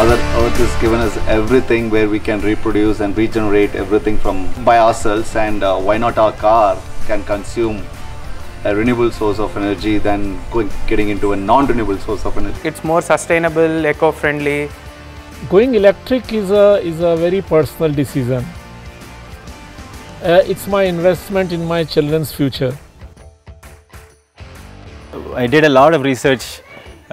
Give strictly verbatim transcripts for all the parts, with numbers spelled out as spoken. Mother Earth has given us everything where we can reproduce and regenerate everything from by ourselves, and uh, why not our car can consume a renewable source of energy than going, getting into a non-renewable source of energy. It's more sustainable, eco-friendly. Going electric is a, is a very personal decision. Uh, it's my investment in my children's future. I did a lot of research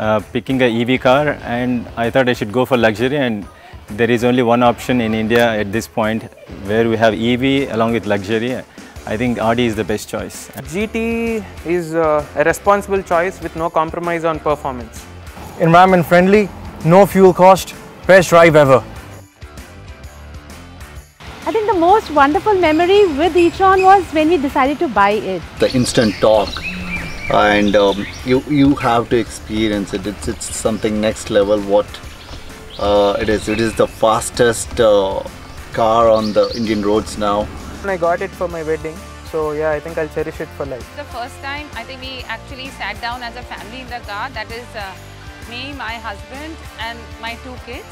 uh, picking an E V car, and I thought I should go for luxury, and there is only one option in India at this point where we have E V along with luxury. I think R D is the best choice. G T is uh, a responsible choice with no compromise on performance. Environment friendly, no fuel cost, best drive ever. I think the most wonderful memory with e-tron was when we decided to buy it. The instant torque, and um, you, you have to experience it. It's, it's something next level what uh, it is. It is the fastest uh, car on the Indian roads now. I got it for my wedding, so yeah, I think I'll cherish it for life. The first time I think we actually sat down as a family in the car, that is uh, me, my husband and my two kids,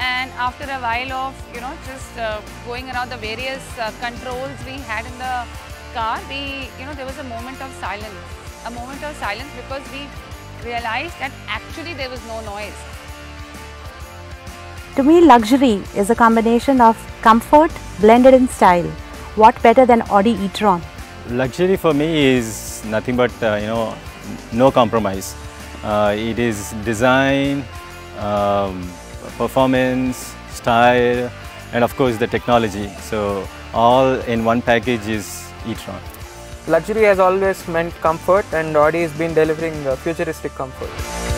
and after a while of you know just uh, going around the various uh, controls we had in the car, we you know there was a moment of silence, a moment of silence because we realized that actually there was no noise. To me, luxury is a combination of comfort blended in style. What better than Audi e-tron? Luxury for me is nothing but uh, you know no compromise. Uh, it is design, um, performance, style, and of course the technology. So all in one package is e-tron. Luxury has always meant comfort, and Audi has been delivering uh, futuristic comfort.